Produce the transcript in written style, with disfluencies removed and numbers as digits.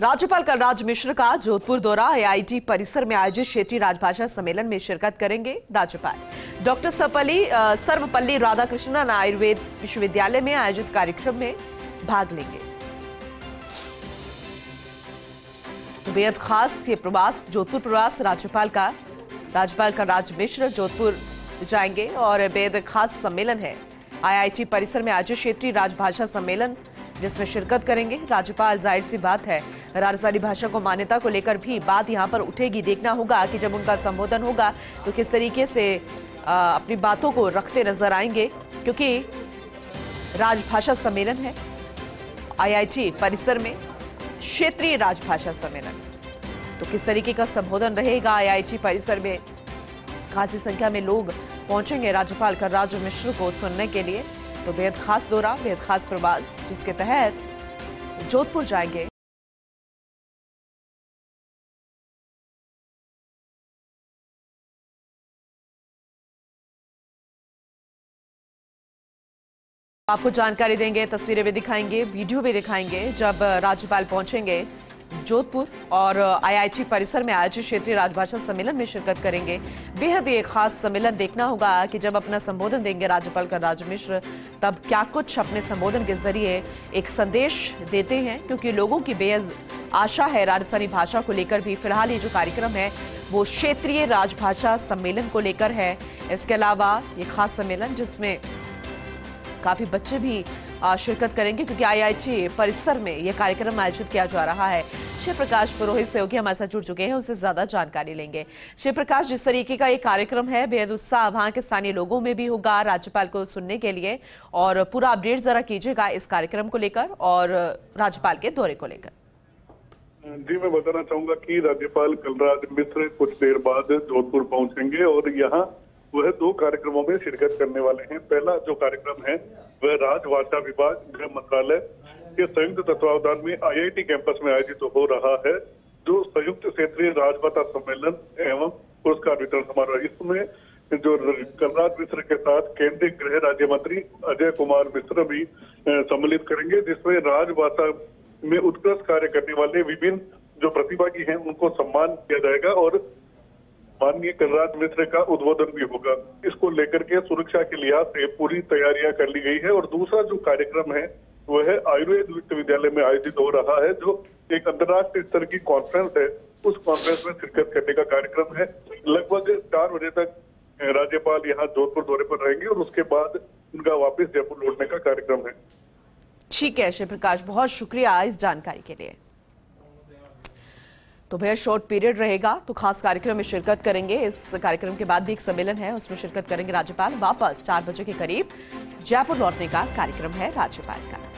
राज्यपाल कलराज मिश्र का जोधपुर दौरा। आईआईटी परिसर में आयोजित क्षेत्रीय राजभाषा सम्मेलन में शिरकत करेंगे राज्यपाल। डॉक्टर सर्वपल्ली राधाकृष्णन आयुर्वेद विश्वविद्यालय में आयोजित कार्यक्रम में भाग लेंगे। तो बेहद खास ये प्रवास, जोधपुर प्रवास राज्यपाल का। राज्यपाल कलराज मिश्र जोधपुर जाएंगे और बेहद खास सम्मेलन है आईआईटी परिसर में आयोजित क्षेत्रीय राजभाषा सम्मेलन, जिसमें शिरकत करेंगे राज्यपाल। जाहिर सी बात है, राजस्थानी भाषा को मान्यता को लेकर भी बात यहां पर उठेगी। देखना होगा कि जब उनका संबोधन होगा तो किस तरीके से अपनी बातों को रखते नजर आएंगे, क्योंकि राजभाषा सम्मेलन है आईआईटी परिसर में, क्षेत्रीय राजभाषा सम्मेलन। तो किस तरीके का संबोधन रहेगा आईआईटी परिसर में, खासी संख्या में लोग पहुंचेंगे राज्यपाल कलराज मिश्र को सुनने के लिए। तो बेहद खास दौरा, बेहद खास प्रवास, जिसके तहत जोधपुर जाएंगे। आपको जानकारी देंगे, तस्वीरें भी दिखाएंगे, वीडियो भी दिखाएंगे जब राज्यपाल पहुंचेंगे जोधपुर और आईआईटी परिसर में आयोजित क्षेत्रीय राजभाषा सम्मेलन में शिरकत करेंगे। बेहद ये खास सम्मेलन, देखना होगा कि जब अपना संबोधन देंगे राज्यपाल कलराज मिश्र, तब क्या कुछ अपने संबोधन के जरिए एक संदेश देते हैं, क्योंकि लोगों की बेहद आशा है राजस्थानी भाषा को लेकर भी। फिलहाल ये जो कार्यक्रम है वो क्षेत्रीय राजभाषा सम्मेलन को लेकर है। इसके अलावा ये खास सम्मेलन जिसमें काफ़ी बच्चे भी शिरकत करेंगे, क्योंकि आईआईटी परिसर में यह कार्यक्रम आयोजित किया जा रहा है। श्री प्रकाश पुरोहित सहयोगी हमारे साथ जुड़ चुके हैं, उनसे ज्यादा जानकारी लेंगे। श्री प्रकाश, जिस तरीके का ये कार्यक्रम है, बेहद उत्साह वहां के स्थानीय लोगों में भी होगा राज्यपाल को सुनने के लिए, और पूरा अपडेट जरा कीजिएगा इस कार्यक्रम को लेकर और राज्यपाल के दौरे को लेकर। जी, मैं बताना चाहूंगा कि राज्यपाल कलराज मिश्र कुछ देर बाद जोधपुर पहुंचेंगे और यहाँ वह दो कार्यक्रमों में शिरकत करने वाले हैं। पहला जो कार्यक्रम है वह राजभाषा विभाग गृह मंत्रालय के संयुक्त तत्वावधान में आईआईटी कैंपस में आयोजित हो रहा है, जो संयुक्त क्षेत्रीय राजभाषा सम्मेलन एवं पुरस्कार वितरण समारोह। इसमें जो कलराज मिश्र के साथ केंद्रीय गृह राज्य मंत्री अजय कुमार मिश्र भी सम्मिलित करेंगे, जिसमें राजभाषा में उत्कृष्ट कार्य करने वाले विभिन्न जो प्रतिभागी हैं उनको सम्मान किया जाएगा और माननीय कलराज मिश्र का उद्बोधन भी होगा। इसको लेकर के सुरक्षा के लिहाज से पूरी तैयारियां कर ली गई है। और दूसरा जो कार्यक्रम है वह आयुर्वेद विश्वविद्यालय में आयोजित हो रहा है, जो एक अंतर्राष्ट्रीय स्तर की कॉन्फ्रेंस है, उस कॉन्फ्रेंस में शिरकत करने का कार्यक्रम है। लगभग 4 बजे तक राज्यपाल यहाँ जोधपुर दौरे पर रहेंगे और उसके बाद उनका वापिस जयपुर लौटने का कार्यक्रम है। ठीक है श्री प्रकाश, बहुत शुक्रिया इस जानकारी के लिए। तो भैया शॉर्ट पीरियड रहेगा, तो खास कार्यक्रम में शिरकत करेंगे। इस कार्यक्रम के बाद भी एक सम्मेलन है, उसमें शिरकत करेंगे राज्यपाल। वापस 4 बजे के करीब जयपुर लौटने का कार्यक्रम है राज्यपाल का।